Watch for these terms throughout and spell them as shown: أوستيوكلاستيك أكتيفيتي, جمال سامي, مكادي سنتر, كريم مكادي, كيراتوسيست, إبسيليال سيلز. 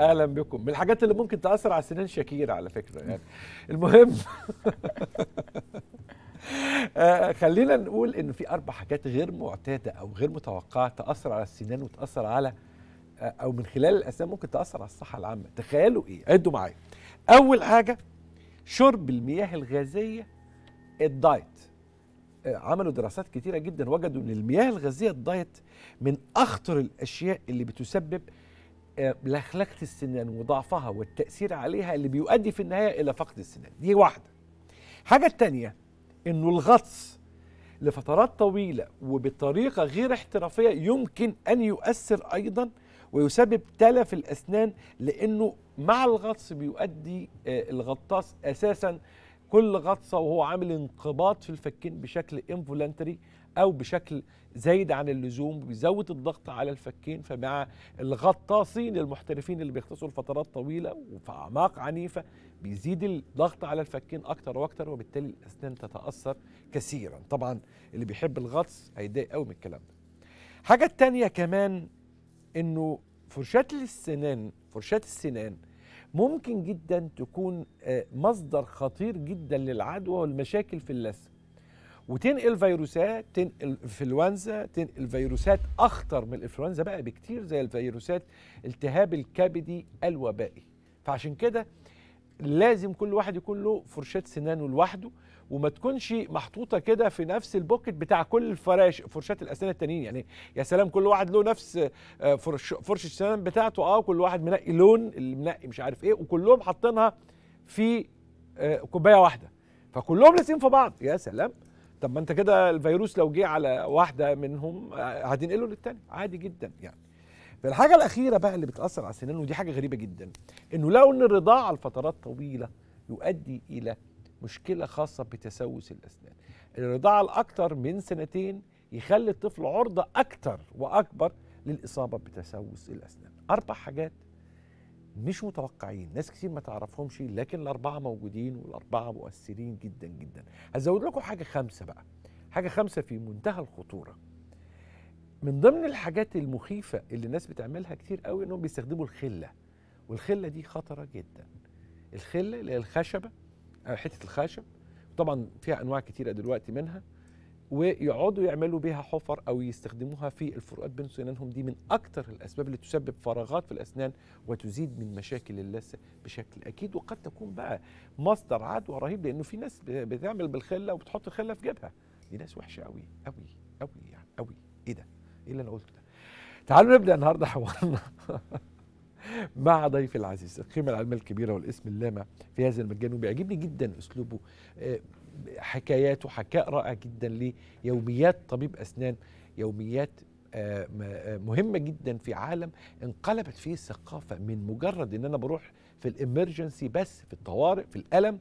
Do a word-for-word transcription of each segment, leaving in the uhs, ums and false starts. اهلا بكم. من الحاجات اللي ممكن تاثر على سنان شاكير على فكره يعني. المهم آه خلينا نقول انه في اربع حاجات غير معتاده او غير متوقعه تاثر على السنان وتاثر على آه او من خلال الاسنان ممكن تاثر على الصحه العامه. تخيلوا ايه؟ عدوا معايا. اول حاجه شرب المياه الغازيه، الدايت. آه عملوا دراسات كتيره جدا وجدوا ان المياه الغازيه الدايت من اخطر الاشياء اللي بتسبب آه لخلقه السنان وضعفها والتاثير عليها اللي بيؤدي في النهايه الى فقد السنان. دي واحده. الحاجه الثانيه انه الغطس لفترات طويله وبطريقه غير احترافيه يمكن ان يؤثر ايضا ويسبب تلف الاسنان، لانه مع الغطس بيؤدي الغطاس اساسا كل غطسه وهو عامل انقباض في الفكين بشكل انفولنتري او بشكل زايد عن اللزوم، بيزود الضغط على الفكين. فمع الغطاسين المحترفين اللي بيغطسوا لفترات طويله وفي اعماق عنيفه بيزيد الضغط على الفكين اكتر واكتر، وبالتالي الاسنان تتاثر كثيرا. طبعا اللي بيحب الغطس هيتضايق قوي من الكلام ده. الحاجه الثانيه كمان انه فرشات السنان، فرشات السنان ممكن جدا تكون مصدر خطير جدا للعدوى والمشاكل في اللثه، وتنقل فيروسات، تنقل انفلونزا، تنقل فيروسات اخطر من الانفلونزا بقى بكتير، زي الفيروسات التهاب الكبدي الوبائي. فعشان كده لازم كل واحد يكون له فرشات سنانه لوحده، وما تكونش محطوطه كده في نفس البوكت بتاع كل الفراش فرشات الاسنان التانيين. يعني يا سلام كل واحد له نفس فرش فرشه السنان بتاعته، اه كل واحد منقي لون، اللي منقي مش عارف ايه، وكلهم حاطينها في كوبايه واحده فكلهم لاسين في بعض. يا سلام، طب ما انت كده الفيروس لو جه على واحده منهم هتنقله للتاني عادي جدا يعني. فالحاجه الاخيره بقى اللي بتاثر على السنان، ودي حاجه غريبه جدا، انه لو ان الرضاعه لفترات طويله يؤدي الى مشكله خاصه بتسوس الاسنان. الرضاعه الاكثر من سنتين يخلي الطفل عرضه اكثر واكبر للاصابه بتسوس الاسنان. اربع حاجات مش متوقعين، ناس كتير ما تعرفهمش، لكن الاربعه موجودين والاربعه مؤثرين جدا جدا. هزود لكم حاجه خمسه بقى، حاجه خمسه في منتهى الخطوره. من ضمن الحاجات المخيفه اللي الناس بتعملها كتير قوي انهم بيستخدموا الخله، والخله دي خطره جدا. الخله اللي هي الخشبه، حته الخشب طبعا فيها انواع كتيره دلوقتي منها، ويقعدوا يعملوا بيها حفر او يستخدموها في الفروقات بين سنانهم. دي من اكتر الاسباب اللي تسبب فراغات في الاسنان وتزيد من مشاكل اللثه بشكل اكيد، وقد تكون بقى مصدر عدوى رهيب، لانه في ناس بتعمل بالخله وبتحط الخله في جيبها. دي ناس وحشه قوي قوي قوي يعني قوي. ايه ده؟ ايه اللي انا قلته ده؟ تعالوا نبدا النهارده حوارنا مع ضيفي العزيز، القيمه العلميه الكبيره والاسم اللامع في هذا المجال، وبيعجبني جدا اسلوبه، حكاياته حكاء رائع جدا ليوميات طبيب اسنان، يوميات مهمه جدا في عالم انقلبت فيه الثقافه من مجرد ان انا بروح في الامرجنسي بس، في الطوارئ، في الالم،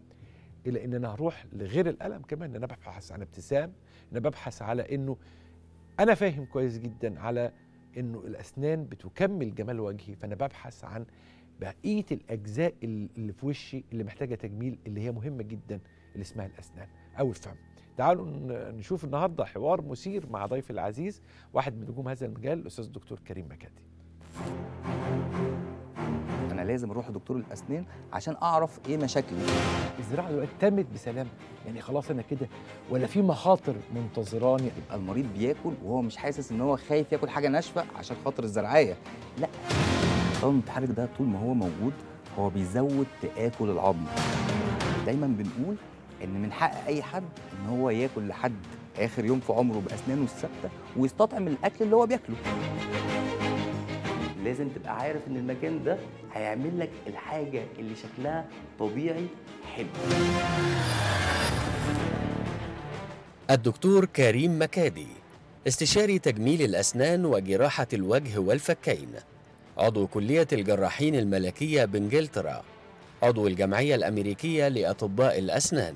الى ان انا هروح لغير الالم كمان. انا ببحث عن ابتسام، انا ببحث على انه انا فاهم كويس جدا على انه الاسنان بتكمل جمال وجهي، فانا ببحث عن بقيه الاجزاء اللي في وشي اللي محتاجه تجميل، اللي هي مهمه جدا، اللي اسمها الاسنان او الفم. تعالوا نشوف النهارده حوار مثير مع ضيفي العزيز، واحد من نجوم هذا المجال، الاستاذ الدكتور كريم مكادي. انا لازم اروح لدكتور الاسنان عشان اعرف ايه مشاكلي. الزراعه دلوقتي تمت بسلام، يعني خلاص انا كده ولا في مخاطر منتظراني؟ يبقى المريض بياكل وهو مش حاسس ان هو خايف ياكل حاجه ناشفه عشان خاطر الزرعيه، لا. الطاقم المتحرك ده طول ما هو موجود هو بيزود تاكل العظم. دايما بنقول ان من حق اي حد ان هو ياكل لحد اخر يوم في عمره باسنانه الثابته، ويستطعم الاكل اللي هو بياكله. لازم تبقى عارف ان المكان ده هيعمل لك الحاجه اللي شكلها طبيعي حلو. الدكتور كريم مكادي، استشاري تجميل الاسنان وجراحه الوجه والفكين، عضو كليه الجراحين الملكيه بانجلترا، عضو الجمعيه الامريكيه لاطباء الاسنان.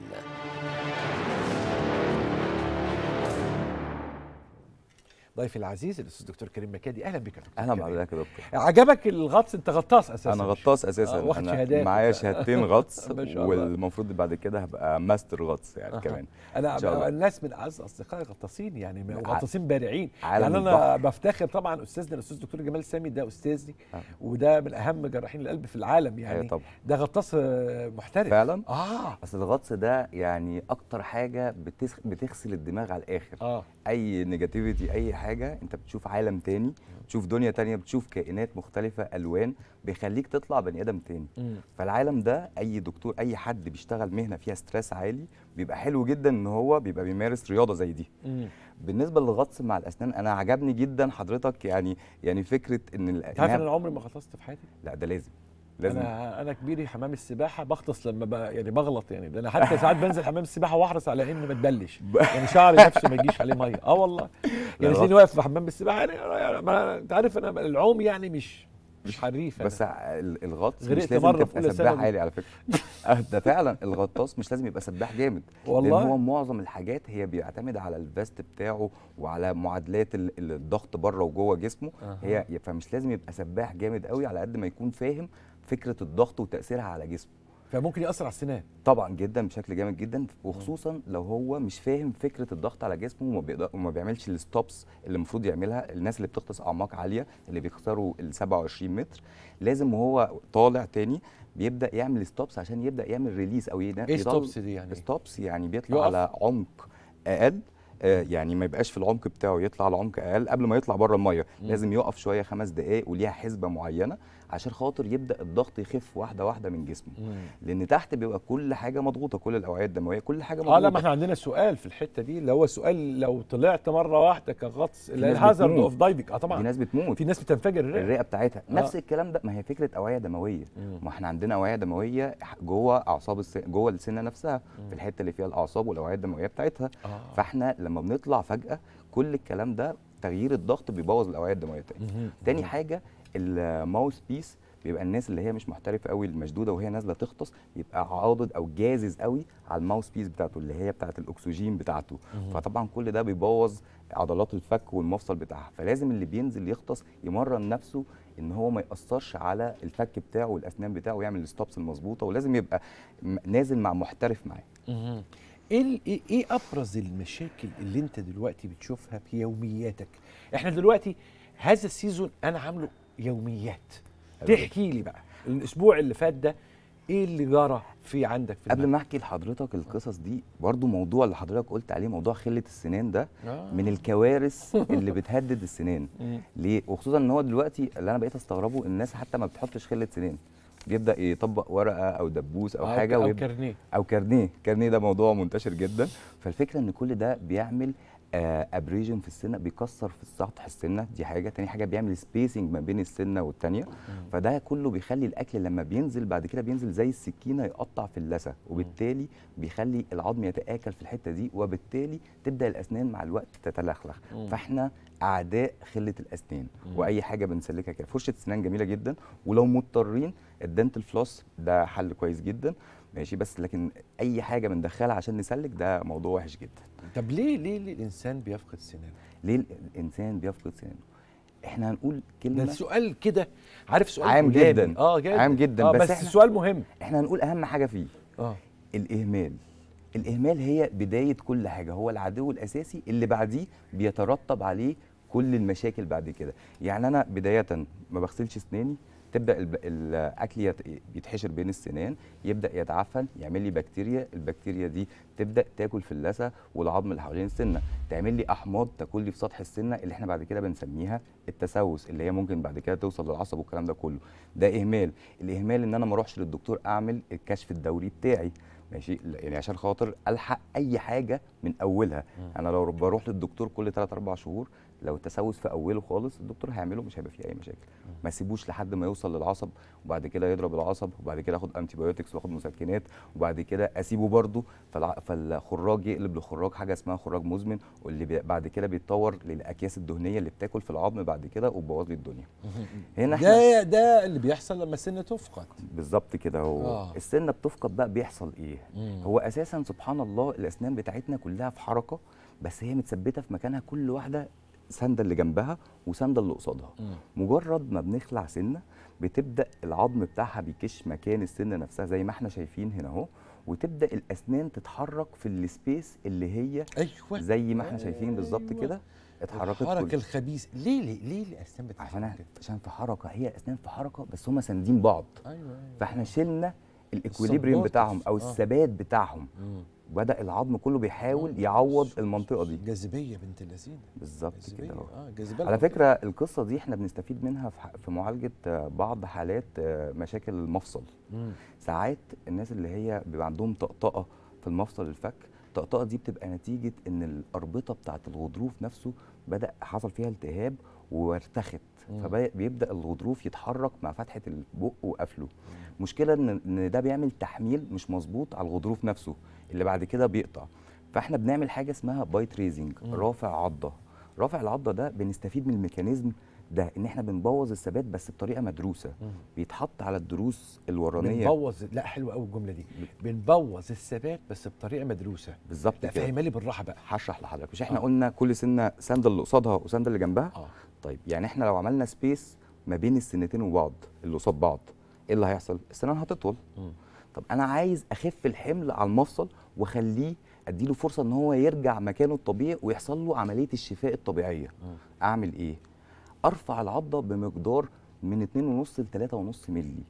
ضيفي العزيز الاستاذ الدكتور كريم مكادي. اهلا بك يا دكتور. اهلا بحضرتك يا دكتور. عجبك الغطس؟ انت غطاس اساسا؟ انا غطاس اساسا، آه واخد شهادات، معايا شهادتين غطس والمفروض بعد كده هبقى ماستر غطس يعني. آه. كمان انا الناس من اعز اصدقائي غطاسين يعني، غطاسين بارعين يعني. انا البحر. بفتخر طبعا استاذنا الاستاذ الدكتور جمال سامي، ده استاذي آه. وده من اهم جراحين القلب في العالم يعني. آه ده غطاس محترف فعلا. اه اصل الغطس ده يعني اكتر حاجه بتغسل الدماغ على الاخر. اه اي نيجاتيفيتي، اي حاجه، انت بتشوف عالم تاني، بتشوف دنيا تانيه، بتشوف كائنات مختلفه، الوان، بيخليك تطلع بني ادم تاني. مم. فالعالم ده اي دكتور، اي حد بيشتغل مهنه فيها ستريس عالي، بيبقى حلو جدا ان هو بيبقى بيمارس رياضه زي دي. مم. بالنسبه للغطس مع الاسنان، انا عجبني جدا حضرتك يعني يعني فكره ان انت عارف انا عمري ما غطست في حياتي؟ لا ده لازم لازم. انا انا كبيري حمام السباحه بغطس لما بقى يعني بغلط يعني، ده انا حتى ساعات بنزل حمام السباحه واحرص على ان ما تبلش يعني شعري نفسه ما يجيش عليه ميه. اه والله يعني زين واقف في حمام السباحه يعني، انت عارف انا العوم يعني مش مش حريف أنا. بس الغطس مش لازم يبقى سباح عالي على فكره. ده فعلا الغطاس مش لازم يبقى سباح جامد والله، لان هو معظم الحاجات هي بيعتمد على الفيست بتاعه وعلى معادلات الضغط بره وجوه جسمه. أه. هي فمش لازم يبقى سباح جامد قوي، على قد ما يكون فاهم فكره الضغط وتاثيرها على جسمه، فممكن ياثر على السنان طبعا جدا بشكل جامد جدا، وخصوصا لو هو مش فاهم فكره الضغط على جسمه وما بيقدر وما بيعملش الستوبس اللي المفروض يعملها. الناس اللي بتغطس اعماق عاليه اللي بيخسروا ال سبعة وعشرين متر لازم وهو طالع تاني بيبدا يعمل ستوبس عشان يبدا يعمل ريليس او ينقل. ايه ستوبس دي يعني؟ ستوبس يعني بيطلع يقف على عمق اقل، يعني ما يبقاش في العمق بتاعه، يطلع على عمق اقل قبل ما يطلع بره الميه. مم. لازم يقف شويه خمس دقائق وليها حسبه معينه عشان خاطر يبدا الضغط يخف واحده واحده من جسمه. مم. لان تحت بيبقى كل حاجه مضغوطه، كل الاوعيه الدمويه، كل حاجه مضغوطه. اه لا ما احنا عندنا سؤال في الحته دي اللي هو سؤال لو طلعت مره واحده كغطس الهازارد اوف دايفنج. اه طبعا في ناس بتموت، في ناس بتنفجر الرئه الرئه بتاعتها. آه. نفس الكلام ده، ما هي فكره اوعيه دمويه. مم. ما احنا عندنا اوعيه دمويه جوه اعصاب السن... جوه السنه نفسها. مم. في الحته اللي فيها الاعصاب والاوعيه الدمويه بتاعتها. آه. فاحنا لما بنطلع فجأة كل الكلام ده تغيير الضغط بيبوظ الأوعية الدموية تاني. تاني حاجة الماوث بيس، بيبقى الناس اللي هي مش محترفة قوي المشدودة وهي نازلة تغطس يبقى عاضد أو جازز قوي على الماوث بيس بتاعته اللي هي بتاعة الأكسجين بتاعته. فطبعا كل ده بيبوظ عضلات الفك والمفصل بتاعها، فلازم اللي بينزل يغطس يمرن نفسه ان هو ما ياثرش على الفك بتاعه والأسنان بتاعه ويعمل الستوبس المظبوطة، ولازم يبقى نازل مع محترف معاه. ايه ايه ابرز المشاكل اللي انت دلوقتي بتشوفها في يومياتك؟ احنا دلوقتي هذا السيزون انا عامله يوميات، تحكي لي بقى الاسبوع اللي فات ده ايه اللي جرى في عندك في قبل ما احكي لحضرتك القصص دي. برضو موضوع اللي حضرتك قلت عليه، موضوع خله السنان ده من الكوارث اللي بتهدد السنان. ليه؟ وخصوصا ان هو دلوقتي اللي انا بقيت استغربه الناس حتى ما بتحطش خله سنان، بيبدا يطبق ورقه او دبوس او, أو حاجه او كارنيه او كارنيه كارنيه ده موضوع منتشر جدا. فالفكره ان كل ده بيعمل ابريجن في السنه، بيكسر في سطح السنه، دي حاجه. تاني حاجه بيعمل سبيسنج ما بين السنه والثانيه، فده كله بيخلي الاكل لما بينزل بعد كده بينزل زي السكينه يقطع في اللثه، وبالتالي بيخلي العظم يتاكل في الحته دي، وبالتالي تبدا الاسنان مع الوقت تتلخلخ. فاحنا اعداء خله الاسنان واي حاجه بنسلكها كده. فرشه السنان جميله جدا، ولو مضطرين الدنتل فلوس ده حل كويس جدا ماشي، بس لكن اي حاجه بندخلها عشان نسلك ده موضوع وحش جدا. طب ليه ليه الانسان بيفقد سنانه؟ ليه الانسان بيفقد سنانه؟ احنا هنقول كلمه، ده سؤال كده عارف، سؤال عام جدا. اه جدا عام جدا. آه بس, بس احنا سؤال مهم، احنا هنقول اهم حاجه فيه. اه الاهمال. الاهمال هي بدايه كل حاجه، هو العدو الاساسي اللي بعديه بيترتب عليه كل المشاكل بعد كده. يعني انا بدايه ما بغسلش اسناني، تبدا الاكل يتحشر بين السنان، يبدا يتعفن، يعمل لي بكتيريا، البكتيريا دي تبدا تاكل في اللثه والعظم اللي حوالين السنه، تعمل لي احماض تاكل لي في سطح السنه اللي احنا بعد كده بنسميها التسوس، اللي هي ممكن بعد كده توصل للعصب والكلام ده كله. ده اهمال. الاهمال ان انا ما اروحش للدكتور اعمل الكشف الدوري بتاعي ماشي، يعني عشان خاطر الحق اي حاجه من اولها. انا لو بروح للدكتور كل ثلاثة أربعة شهور لو التسوس في اوله خالص الدكتور هيعمله، مش هيبقى فيه اي مشاكل. ما سيبوش لحد ما يوصل للعصب، وبعد كده يضرب العصب، وبعد كده اخد انتي بايوتكس واخد مسكنات، وبعد كده اسيبه برده، فالخراج يقلب لخراج، حاجه اسمها خراج مزمن، واللي بعد كده بيتطور للاكياس الدهنيه اللي بتاكل في العظم بعد كده وبوظ لي الدنيا. هنا ده ده اللي بيحصل لما السنه تفقد. بالظبط كده اهو. آه. السنه بتفقد بقى بيحصل ايه؟ مم. هو اساسا سبحان الله الاسنان بتاعتنا كلها في حركه، بس هي متثبته في مكانها، كل واحده ساندة اللي جنبها وساندة اللي قصادها. مجرد ما بنخلع سنة بتبدأ العظم بتاعها بيكش مكان السنة نفسها زي ما احنا شايفين هنا اهو، وتبدأ الأسنان تتحرك في السبيس اللي هي أيوة. زي ما احنا شايفين بالظبط كده اتحركت. الحركة الخبيث ليه ليه ليه الأسنان بتتحرك كده؟ عشان في حركة، هي الأسنان في حركة بس هم ساندين بعض. أيوة أيوة. فاحنا شلنا الاكويليبريم بتاعهم او الثبات آه. بتاعهم مم. بدأ العظم كله بيحاول يعوض المنطقه دي. جاذبيه بنت اللذينه بالظبط كده اه. على فكره القصه دي احنا بنستفيد منها في معالجه بعض حالات مشاكل المفصل. مم. ساعات الناس اللي هي بيبقى عندهم طقطقه في المفصل الفك، الطقطقه دي بتبقى نتيجه ان الاربطه بتاعه الغضروف نفسه بدأ حصل فيها التهاب وارتخت، فبيبدأ الغضروف يتحرك مع فتحة البق وقفله. مشكلة ان ده بيعمل تحميل مش مظبوط على الغضروف نفسه اللي بعد كده بيقطع. فاحنا بنعمل حاجة اسمها بايت ريزنج، رافع عضة. رافع العضة ده بنستفيد من الميكانيزم ده ان احنا بنبوظ الثبات بس بطريقه مدروسه. مم. بيتحط على الضروس الورانيه. بنبوظ، لا حلوه قوي الجمله دي، بنبوظ الثبات بس بطريقه مدروسه بالظبط كده. فهمها لي بالراحه بقى، هشرح لحضرتك. مش احنا آه. قلنا كل سنه ساندل اللي قصادها وساندل اللي جنبها آه. طيب يعني احنا لو عملنا سبيس ما بين السنتين وبعض اللي قصاد بعض ايه اللي هيحصل؟ السنان هتطول. مم. طب انا عايز اخف الحمل على المفصل واخليه اديله فرصه ان هو يرجع مكانه الطبيعي ويحصل له عمليه الشفاء الطبيعيه. مم. اعمل ايه؟ ارفع العضه بمقدار من اتنين ونص ل تلاتة ونص مللي.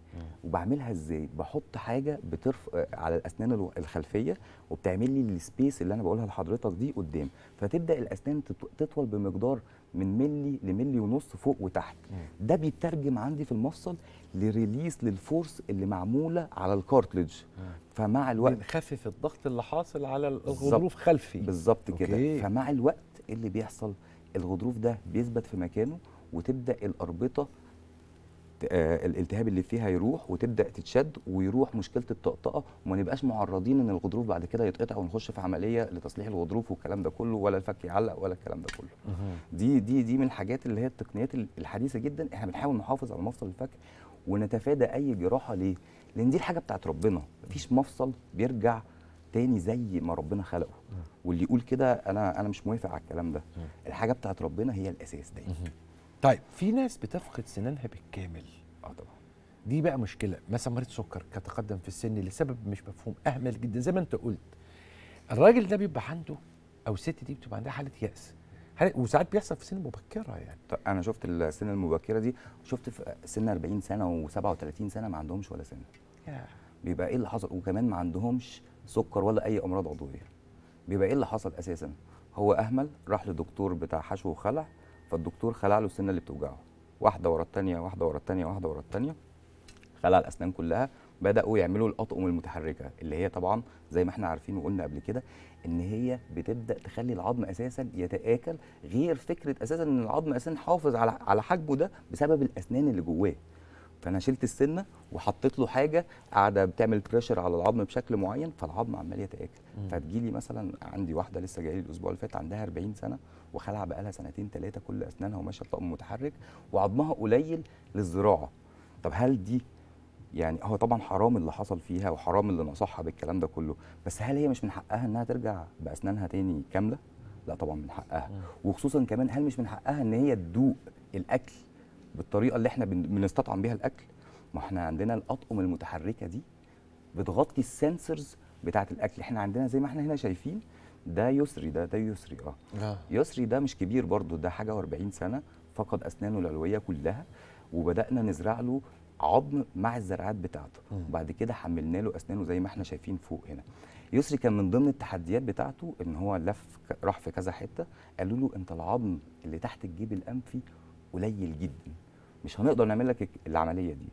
وبعملها ازاي؟ بحط حاجه بترفع على الاسنان الخلفيه وبتعمل لي السبيس اللي انا بقولها لحضرتك دي قدام، فتبدا الاسنان تطول بمقدار من مللي لمللي ونص فوق وتحت. مم. ده بيترجم عندي في المفصل لريليس للفورس اللي معموله على الكارتليج. مم. فمع الوقت بنخفف الضغط اللي حاصل على الغضروف خلفي بالظبط كده. فمع الوقت اللي بيحصل الغضروف ده بيثبت في مكانه وتبدأ الأربطة الالتهاب اللي فيها يروح وتبدأ تتشد ويروح مشكلة الطقطقة، وما نبقاش معرضين ان الغضروف بعد كده يتقطع ونخش في عملية لتصليح الغضروف والكلام ده كله، ولا الفك يعلق ولا الكلام ده كله. دي دي دي من الحاجات اللي هي التقنيات الحديثة جدا. احنا بنحاول نحافظ على مفصل الفك ونتفادى أي جراحة. ليه؟ لأن دي الحاجة بتاعت ربنا، مفيش مفصل بيرجع تاني زي ما ربنا خلقه. واللي يقول كده أنا أنا مش موافق على الكلام ده. الحاجة بتاعت ربنا هي الأساس دايما. طيب في ناس بتفقد سنانها بالكامل. اه طبعا. دي بقى مشكله، مثلا مريض سكر كتقدم في السن لسبب مش مفهوم اهمل جدا زي ما انت قلت. الراجل ده بيبقى عنده او الست دي بتبقى عندها حاله يأس، وساعات بيحصل في سن مبكره يعني. طب انا شفت السن المبكره دي، شفت في سن أربعين سنه وسبعة وتلاتين سنه ما عندهمش ولا سنه. ياه. بيبقى ايه اللي حصل؟ وكمان ما عندهمش سكر ولا اي امراض عضويه. بيبقى ايه اللي حصل اساسا؟ هو اهمل، راح لدكتور بتاع حشو وخلع، فالدكتور خلع له السنه اللي بتوجعه واحده ورا الثانيه واحده ورا الثانيه واحده ورا الثانيه، خلع الاسنان كلها، بداوا يعملوا الاطقم المتحركه اللي هي طبعا زي ما احنا عارفين وقلنا قبل كده ان هي بتبدا تخلي العظم اساسا يتاكل، غير فكره اساسا ان العظم اساسا حافظ على على حجمه ده بسبب الاسنان اللي جواه. فانا شلت السنه وحطيت له حاجه قاعده بتعمل بريشر على العظم بشكل معين، فالعظم عمال يتاكل. فتجيلي مثلا عندي واحده لسه جايه لي الاسبوع اللي فات عندها أربعين سنه وخلع بقى لها سنتين ثلاثه كل اسنانها وماشيه بطقم متحرك وعظمها قليل للزراعه. طب هل دي يعني هو طبعا حرام اللي حصل فيها وحرام اللي نصحها بالكلام ده كله، بس هل هي مش من حقها انها ترجع باسنانها تاني كامله؟ لا طبعا من حقها. وخصوصا كمان هل مش من حقها ان هي تدوق الاكل بالطريقه اللي احنا بنستطعم بيها الاكل؟ ما احنا عندنا الاطقم المتحركه دي بتغطي السنسورز بتاعه الاكل. احنا عندنا زي ما احنا هنا شايفين ده يسري، ده ده يسري اه يسري ده مش كبير برضو، ده حاجه وأربعين سنه، فقد اسنانه العلويه كلها وبدانا نزرع له عظم مع الزرعات بتاعته، وبعد كده حملنا له اسنانه زي ما احنا شايفين فوق هنا. يسري كان من ضمن التحديات بتاعته ان هو لف راح في كذا حته، قالوا له انت العظم اللي تحت الجيب الانفي قليل جدا، مش هنقدر نعمل لك العمليه دي.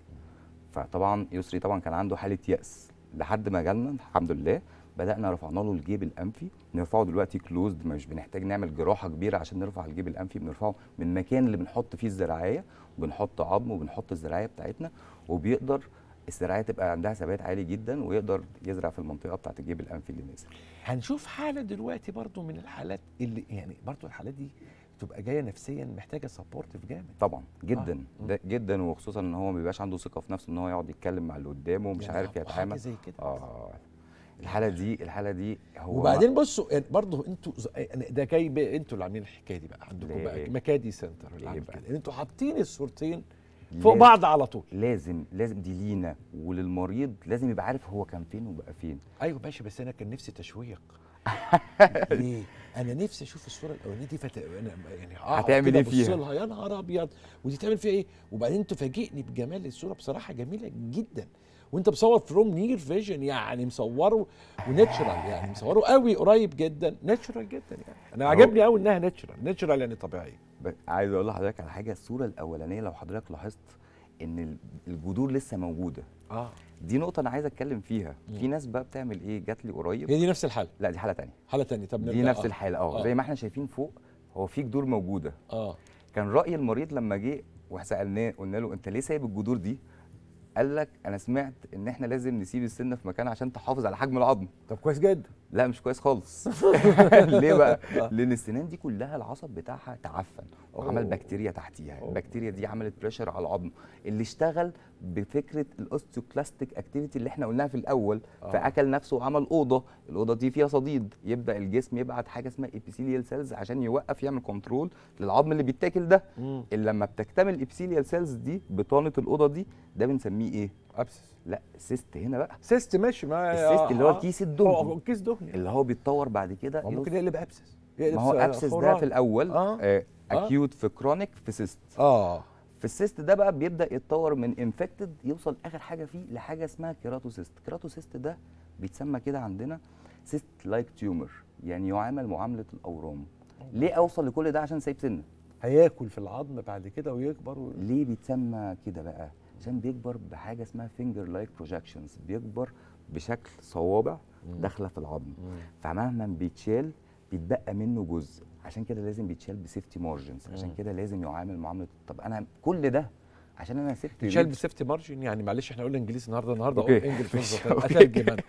فطبعا يسري طبعا كان عنده حاله يأس لحد ما جالنا الحمد لله، بدأنا رفعنا له الجيب الأنفي، نرفعه دلوقتي كلوزد، مش بنحتاج نعمل جراحة كبيرة عشان نرفع الجيب الأنفي، بنرفعه من المكان اللي بنحط فيه الزراعية، وبنحط عظم وبنحط الزراعية بتاعتنا، وبيقدر الزراعية تبقى عندها ثبات عالي جدا ويقدر يزرع في المنطقة بتاعة الجيب الأنفي اللي نازل. هنشوف حالة دلوقتي برضو من الحالات اللي يعني برضو الحالات دي تبقى جايه نفسيا محتاجه سبورتيف جامد طبعا جدا آه. جدا، وخصوصا ان هو ما بيبقاش عنده ثقه في نفسه ان هو يقعد يتكلم مع اللي قدامه ومش عارف يتعامل. اه الحاله دي الحاله دي هو وبعدين بصوا برضه انتوا ده جاي انتوا اللي عاملين الحكايه دي بقى عندكم بقى مكادي سنتر اللي عامل كده، انتوا حاطين الصورتين فوق بعض على طول. لازم لازم دي لينا وللمريض لازم يبقى عارف هو كان فين وبقى فين. ايوه ماشي، بس انا كان نفسي تشويق. ليه؟ انا نفسي اشوف الصوره الاولانيه دي فت... أنا يعني هتعمل ايه فيها؟ ابص لها يا نهار ابيض ودي تعمل فيها ايه؟ وبعدين تفاجئني بجمال الصوره، بصراحه جميله جدا. وانت مصور فروم نير فيجن، يعني مصوره وناتشرال، يعني مصوره قوي قريب جدا، ناتشرال جدا يعني. انا عجبني قوي انها ناتشرال، ناتشرال يعني طبيعيه. عايز اقول لحضرتك على حاجه، الصوره الاولانيه لو حضرتك لاحظت ان الجذور لسه موجوده. اه دي نقطة أنا عايز أتكلم فيها، مم. في ناس بقى بتعمل إيه؟ جات لي قريب، هي دي نفس الحالة؟ لا دي حالة تانية. حالة تانية، طب نرجع دي نفس آه. الحالة أه زي ما إحنا شايفين فوق، هو في جذور موجودة. أه كان رأي المريض لما جه وسألناه قلنا له أنت ليه سايب الجذور دي؟ قال لك أنا سمعت إن إحنا لازم نسيب السنة في مكان عشان تحافظ على حجم العظم. طب كويس جدا. لا مش كويس خالص. ليه بقى؟ لأن السنان دي كلها العصب بتاعها تعفن وعمل بكتيريا تحتيها، البكتيريا دي عملت بريشر على العظم اللي اشتغل بفكرة الأوستيوكلاستيك أكتيفيتي اللي إحنا قلناها في الأول، أوه. فأكل نفسه وعمل أوضة، الأوضة دي فيها صديد، يبدأ الجسم يبعت حاجة اسمها إبسيليال سيلز عشان يوقف يعمل كنترول للعظم اللي بيتاكل ده، اللي لما بتكتمل الإبسيليال سيلز دي بطانة الأوضة دي ده بنسميه إيه؟ أبسس. لا سيست. هنا بقى سيست ماشي، ما السيست آه اللي هو الكيس الدهني، الكيس الدهني اللي هو بيتطور بعد كده ممكن يقلب أبسس. ما هو أبسس ده في الأول آه. آه. أكيوت في كرونيك في سيست. آه في السيست ده بقى بيبدا يتطور من انفكتد يوصل اخر حاجه فيه لحاجه اسمها كيراتوسيست. كيراتوسيست ده بيتسمى كده عندنا سيست لايك تيومر، يعني يعامل معامله الاورام. ليه اوصل لكل ده؟ عشان سايب سنه هياكل في العظم بعد كده ويكبر و... ليه بيتسمى كده بقى؟ عشان بيكبر بحاجه اسمها فينجر لايك بروجكشنز، بيكبر بشكل صوابع داخله في العظم، فمهما بيتشال بيتبقى منه جزء، عشان كده لازم بيتشال بسيفتي مارجنز، عشان كده لازم يعامل معامله. طب انا كل ده عشان انا سيفتي بيتشال بسيفتي مارجن، يعني معلش احنا قلنا انجليزي النهارده النهارده اقول انجلش اترجم انا.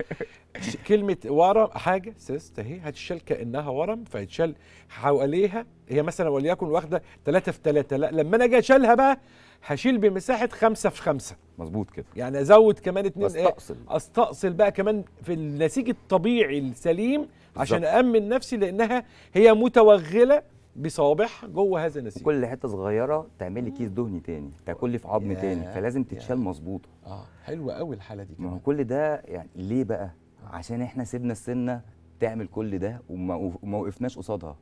كلمه ورم حاجه سيست اهي هتشال كانها ورم، فهيتشال حواليها هي مثلا وليكن واخده ثلاثة في ثلاثة، لا لما انا اجي اشيلها بقى هشيل بمساحه خمسة في خمسة. مظبوط كده، يعني ازود كمان اتنين، استأصل إيه؟ استأصل بقى كمان في النسيج الطبيعي السليم عشان أأمن نفسي، لأنها هي متوغلة بصوابعها جوه هذا النسيج. كل حتة صغيرة تعملي كيس دهني تاني، تاكلي في عظم تاني، فلازم تتشال مظبوطة. اه حلوة قوي الحالة دي. ما هو كل ده يعني ليه بقى؟ عشان احنا سيبنا السنة تعمل كل ده وما وقفناش قصادها.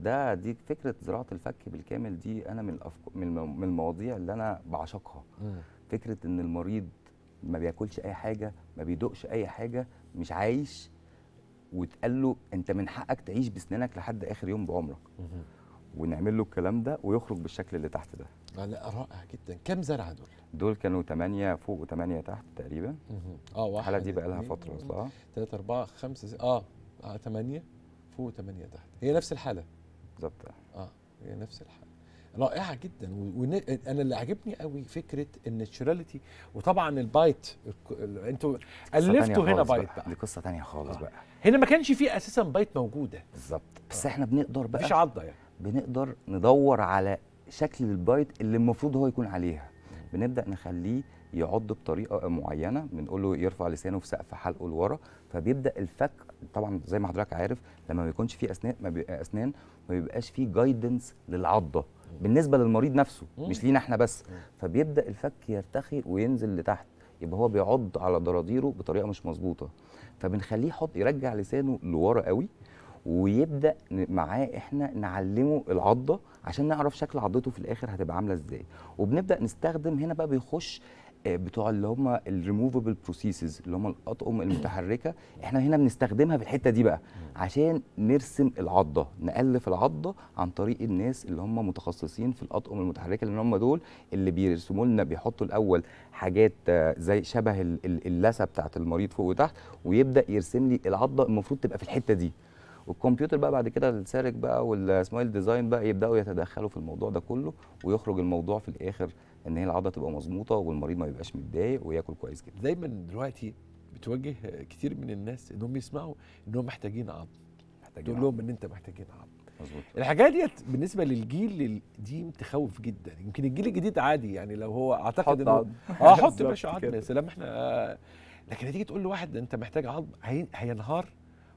ده دي فكرة زراعة الفك بالكامل، دي أنا من من المواضيع اللي أنا بعشقها. فكرة إن المريض ما بياكلش أي حاجة، ما بيدوقش أي حاجة، مش عايش، وتقال له انت من حقك تعيش بسنانك لحد اخر يوم بعمرك. ونعمل له الكلام ده ويخرج بالشكل اللي تحت ده. آه لا رائع جدا. كم زرعه دول؟ دول كانوا ثمانية فوق وثمانية تحت تقريبا. اه واحد الحاله دي بقى لها فتره اصلا. ثلاثة أربعة خمسة اه ثمانية فوق وثمانية تحت، هي نفس الحاله بالظبط. اه هي نفس الحاله، رائعه جدا. وانا اللي عجبني قوي فكره الناتشراليتي، وطبعا البايت. انتوا الفتوا هنا بايت بقى، دي قصه ثانيه خالص آه. بقى هنا ما كانش فيه اساسا بايت موجوده بالظبط، بس آه. احنا بنقدر بقى مفيش عضه، يعني بنقدر ندور على شكل البايت اللي المفروض هو يكون عليها. بنبدا نخليه يعض بطريقه معينه، بنقول له يرفع لسانه في سقف حلقه لورا، فبيبدا الفك طبعا زي ما حضرتك عارف لما ما يكونش فيه اسنان ما بيبقى اسنان ما بيبقاش فيه جايدنس للعضه بالنسبه للمريض نفسه، مش لينا احنا بس، فبيبدا الفك يرتخي وينزل لتحت، يبقى هو بيعض على ضراديره بطريقه مش مظبوطه. فبنخليه يحط يرجع لسانه لورا قوي، ويبدا معاه احنا نعلمه العضه عشان نعرف شكل عضته في الاخر هتبقى عامله ازاي. وبنبدا نستخدم هنا بقى بيخش بتوع اللي هم الريموفبل بروسيسز اللي هم الاطقم المتحركه، احنا هنا بنستخدمها في الحته دي بقى عشان نرسم العضه، نالف العضه عن طريق الناس اللي هم متخصصين في الاطقم المتحركه، لان هم دول اللي بيرسموا لنا، بيحطوا الاول حاجات زي شبه اللثه بتاعت المريض فوق وتحت، ويبدا يرسم لي العضه المفروض تبقى في الحته دي. والكمبيوتر بقى بعد كده السارك بقى والسمايل ديزاين بقى يبداوا يتدخلوا في الموضوع ده كله، ويخرج الموضوع في الاخر ان هي العضله تبقى مظبوطه والمريض ما يبقاش متضايق وياكل كويس جدا. دايما دلوقتي بتواجه كتير من الناس انهم يسمعوا انهم محتاجين عظم، تقول لهم ان انت محتاجين عظم. مظبوط. الحاجات ديت بالنسبه للجيل القديم تخوف جدا، يمكن الجيل الجديد عادي يعني لو هو اعتقد انه اه حط يا باشا عظم، يا سلام احنا لكن هتيجي تقول لواحد انت محتاج عظم هينهار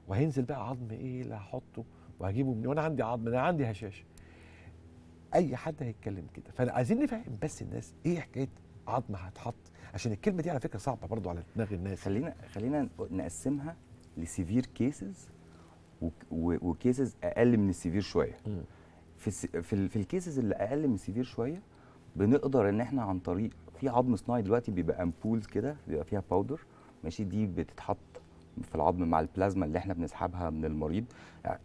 وهينزل بقى عظم ايه اللي هحطه وهجيبه منين وانا عندي عظم انا عندي هشاشه. اي حد هيتكلم كده، فعايزين نفهم بس الناس ايه حكايه عظم هتحط، عشان الكلمه دي على فكره صعبه برضو على دماغ الناس. خلينا خلينا نقسمها لسيفير كيسز وكيسز اقل من السيفير شويه. في في في الكيسز اللي اقل من السيفير شويه بنقدر ان احنا عن طريق في عظم صناعي دلوقتي بيبقى امبولز كده بيبقى فيها باودر ماشي، دي بتتحط في العظم مع البلازما اللي احنا بنسحبها من المريض.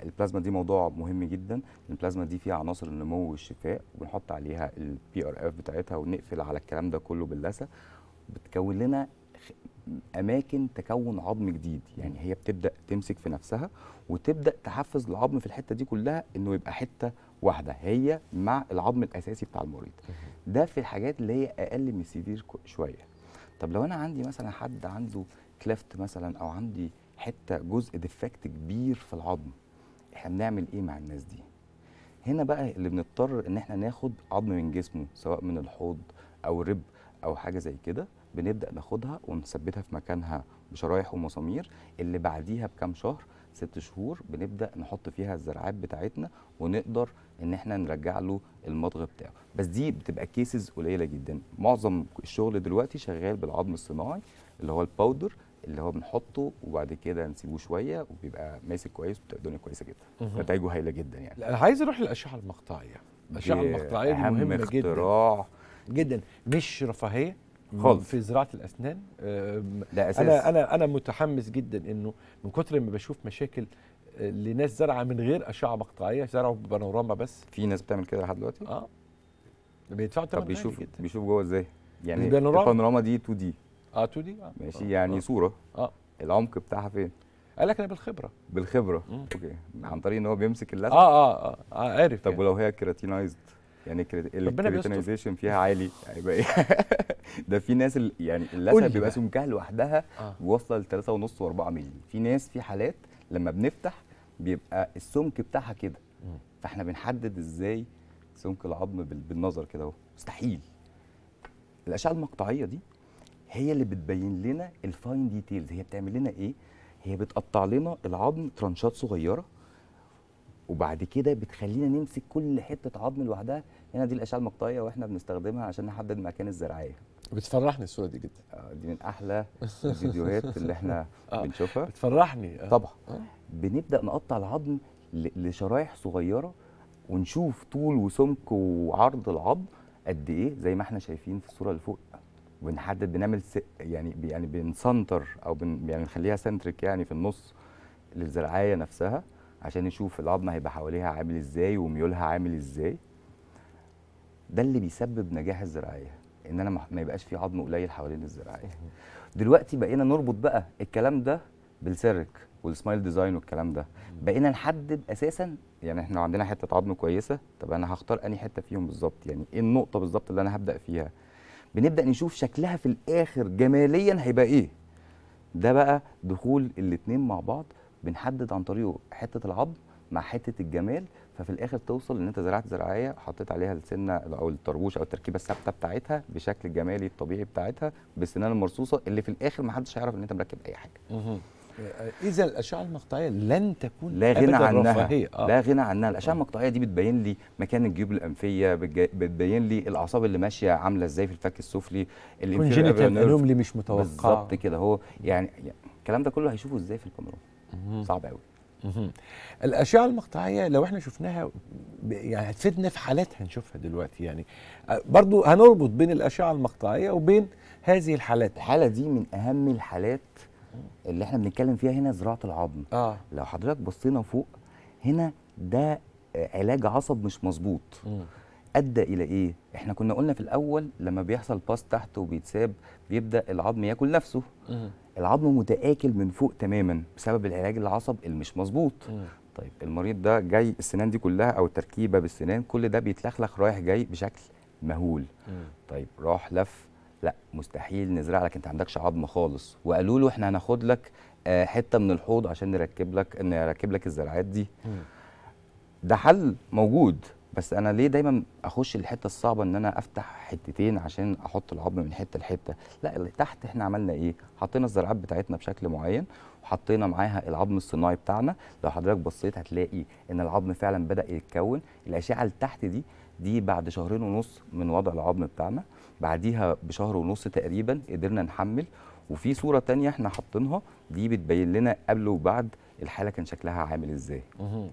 البلازما دي موضوع مهم جدا، البلازما دي فيها عناصر النمو والشفاء وبنحط عليها البي ار اف بتاعتها ونقفل على الكلام ده كله باللثه، بتكون لنا اماكن تكون عظم جديد. يعني هي بتبدا تمسك في نفسها وتبدا تحفز العظم في الحته دي كلها انه يبقى حته واحده هي مع العظم الاساسي بتاع المريض. ده في الحاجات اللي هي اقل من سيفير شويه. طب لو انا عندي مثلا حد عنده كليفت مثلا او عندي حته جزء ديفكت كبير في العظم، احنا بنعمل ايه مع الناس دي؟ هنا بقى اللي بنضطر ان احنا ناخد عظم من جسمه سواء من الحوض او رب او حاجه زي كده، بنبدا ناخدها ونثبتها في مكانها بشرايح ومسامير. اللي بعديها بكام شهر، ست شهور، بنبدا نحط فيها الزرعات بتاعتنا ونقدر ان احنا نرجع له المضغ بتاعه. بس دي بتبقى كيسز قليله جدا. معظم الشغل دلوقتي شغال بالعظم الصناعي اللي هو الباودر اللي هو بنحطه وبعد كده نسيبه شويه وبيبقى ماسك كويس وبتبقى كويسه جدا، نتائجه هايله جدا. يعني انا عايز اروح للاشعه المقطعيه. الاشعه المقطعيه مهمه اختراع جدا جدا، مش رفاهيه خالص في زراعه الاسنان. ده اساس. انا انا انا متحمس جدا انه من كتر ما بشوف مشاكل لناس زرعه من غير اشعه مقطعيه، زرعوا ببانوراما بس. في ناس بتعمل كده لحد دلوقتي. اه بيدفعوا ثمن عالي جدا. بيشوف جوه ازاي؟ يعني البانوراما دي تو دي. اه تو دي اه ماشي. يعني آه. صوره اه العمق بتاعها فين؟ قال لك انا بالخبره بالخبره مم. اوكي، عن طريق ان هو بيمسك اللثه. آه, اه اه اه عارف. طب يعني. ولو هي كيراتينايزد يعني الكريتينايزيشن فيها عالي هيبقى ايه؟ ده في ناس يعني اللثه بيبقى سمكها لوحدها آه. واصله ل ثلاثة ونص و4 مللي. في ناس في حالات لما بنفتح بيبقى السمك بتاعها كده، فاحنا بنحدد ازاي سمك العظم بالنظر كده اهو. مستحيل. الاشعه المقطعيه دي هي اللي بتبين لنا الفاين ديتيلز. هي بتعمل لنا ايه؟ هي بتقطع لنا العظم ترانشات صغيره وبعد كده بتخلينا نمسك كل حته عظم لوحدها. هنا دي الاشعه المقطعيه واحنا بنستخدمها عشان نحدد مكان الزراعيه. بتفرحني الصوره دي جدا. آه دي من احلى الفيديوهات اللي احنا آه بنشوفها. بتفرحني آه طبعا. آه بنبدا نقطع العظم لشرايح صغيره ونشوف طول وسمك وعرض العظم قد ايه زي ما احنا شايفين في الصوره اللي فوق. بنحدد بنعمل يعني يعني بنسنتر او بن يعني نخليها سنتريك يعني في النص للزراعيه نفسها عشان نشوف العظم هيبقى حواليها عامل ازاي وميولها عامل ازاي. ده اللي بيسبب نجاح الزراعيه، ان انا ما يبقاش في عظم قليل حوالين الزراعيه. دلوقتي بقينا نربط بقى الكلام ده بالسيرك والسمايل ديزاين والكلام ده، بقينا نحدد اساسا يعني احنا عندنا حته عظم كويسه، طب انا هختار انهي حته فيهم بالظبط؟ يعني ايه النقطه بالظبط اللي انا هبدا فيها؟ بنبدا نشوف شكلها في الاخر جماليا هيبقى ايه. ده بقى دخول الاثنين مع بعض، بنحدد عن طريقه حته العظم مع حته الجمال، ففي الاخر توصل ان انت زرعت زراعيه حطيت عليها السنه او الطربوش او التركيبه الثابته بتاعتها بشكل الجمالي الطبيعي بتاعتها بالسنان المرصوصه اللي في الاخر ما حدش هيعرف ان انت مركب اي حاجه. اذا الاشعه المقطعيه لن تكون لا غنى عنها آه. لا غنى عنها. الاشعه المقطعيه دي بتبين لي مكان الجيوب الانفيه، بتبين لي الاعصاب اللي ماشيه عامله ازاي في الفك السفلي، الانفيريال انوملي مش متوقعه بالظبط كده اهو. يعني الكلام ده كله هيشوفه ازاي في البانوراما؟ صعب قوي. الاشعه المقطعيه لو احنا شفناها يعني هتفيدنا في حالات هنشوفها دلوقتي. يعني برضو هنربط بين الاشعه المقطعيه وبين هذه الحالات. الحاله دي من اهم الحالات اللي احنا بنتكلم فيها هنا، زراعه العظم. آه. لو حضرتك بصينا فوق هنا ده علاج عصب مش مظبوط. ادى الى ايه؟ احنا كنا قلنا في الاول لما بيحصل باس تحت وبيتساب بيبدا العظم ياكل نفسه. م. العظم متآكل من فوق تماما بسبب العلاج العصب اللي مش مظبوط. طيب المريض ده جاي السنان دي كلها او التركيبه بالسنان كل ده بيتلخلخ رايح جاي بشكل مهول. م. طيب راح لف، لا مستحيل نزرع لك انت عندكش عظم خالص، وقالوا له احنا هناخد لك حته من الحوض عشان نركب لك نركب لك الزرعات دي. م. ده حل موجود بس انا ليه دايما اخش الحته الصعبه ان انا افتح حتتين عشان احط العظم من حته لحته؟ لا، اللي تحت احنا عملنا ايه؟ حطينا الزرعات بتاعتنا بشكل معين، وحطينا معاها العظم الصناعي بتاعنا. لو حضرتك بصيت هتلاقي ان العظم فعلا بدا يتكون. الاشعه اللي تحت دي دي بعد شهرين ونص من وضع العظم بتاعنا، بعديها بشهر ونص تقريبا قدرنا نحمل. وفي صوره ثانيه احنا حاطينها دي بتبين لنا قبل وبعد الحاله كان شكلها عامل ازاي.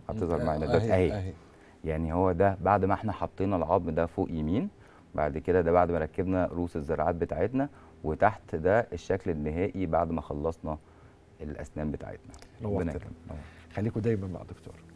هتظهر معانا دلوقتي اهي، يعني هو ده بعد ما احنا حطينا العظم ده فوق يمين، بعد كده ده بعد ما ركبنا رؤوس الزراعات بتاعتنا، وتحت ده الشكل النهائي بعد ما خلصنا الاسنان بتاعتنا. ربنا يكرمك. خليكم دايما مع دكتور.